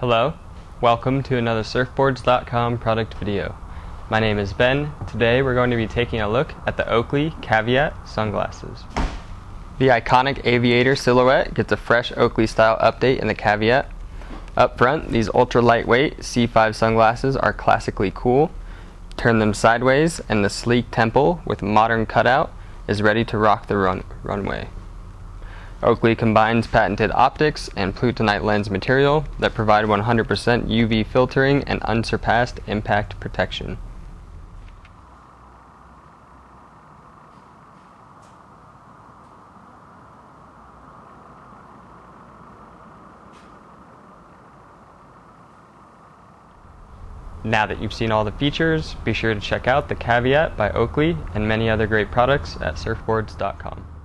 Hello, welcome to another surfboards.com product video. My name is Ben. Today we're going to be taking a look at the Oakley Caveat sunglasses. The iconic aviator silhouette gets a fresh Oakley style update in the Caveat. Up front, these ultra lightweight C5 sunglasses are classically cool. Turn them sideways and the sleek temple with modern cutout is ready to rock the runway. Oakley combines patented optics and Plutonite lens material that provide 100% UV filtering and unsurpassed impact protection. Now that you've seen all the features, be sure to check out the Caveat by Oakley and many other great products at surfboards.com.